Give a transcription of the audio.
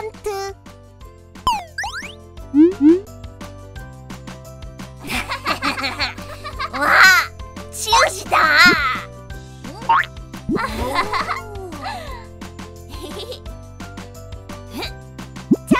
펀트. 와, 치읓이다. 자, 으차.